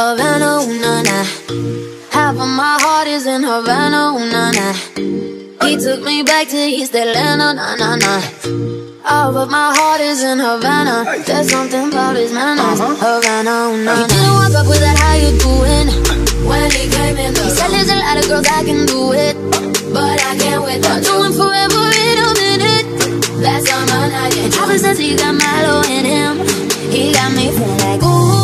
Havana, ooh, nah, nah. Half of my heart is in Havana, ooh, nah, nah. He took me back to East Atlanta, nah, nah, nah. All of my heart is in Havana. There's something about his manners, Havana, ooh, nah, nah. He didn't walk up with that, how you doing? When he came in the room, he said there's a lot of girls that can do it, but I can't with her. I'm doing forever in a minute. That's all mine, I get drunk. Ever since he got Milo in him, he got me feeling like, ooh.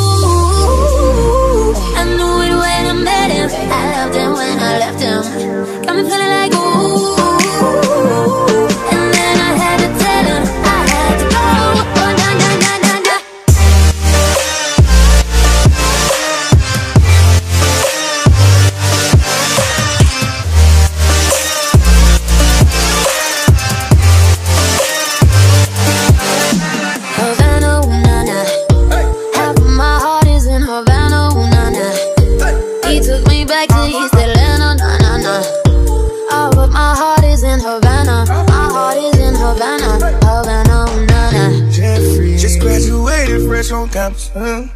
I left him, got me feeling like ooh, and then I had to tell him I had to go. Oh, nah, nah, nah, nah, nah. Havana, ooh, nah, nah. Half of my heart is in Havana, ooh, nah, nah. He took me back to East Atlanta. Oh, but my heart is in Havana. My heart is in Havana. Havana, oh, nah, nah. Jeffrey just graduated fresh on campus, huh?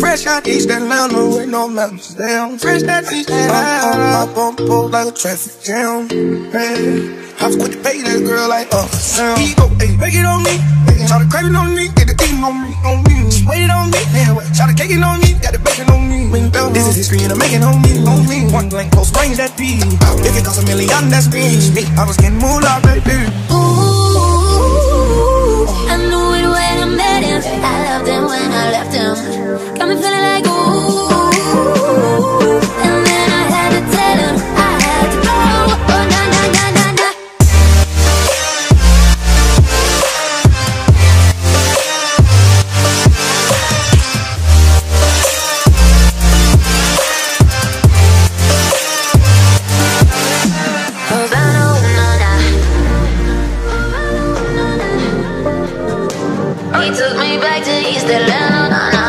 Fresh out East Atlanta with no mountains down. Fresh out East Atlanta, up on the pole like a traffic jam. Hey, I'm quick to pay that girl like down. Ego, hey, make it on me. Try to crave it on me, get the eating on me, waited on me. Try to cake it on me, got the bacon on me. This is history and I'm making on me. One blank close range, that be. If it costs $1 million, that's me. I was getting moolah, baby. Ooh, I knew it when I met him. I loved him when I left him. Got me feeling like ooh, and then I had to tell him I had to go. Oh, nah, nah, nah, nah, nah. He took me back to East Atlanta, nah, nah.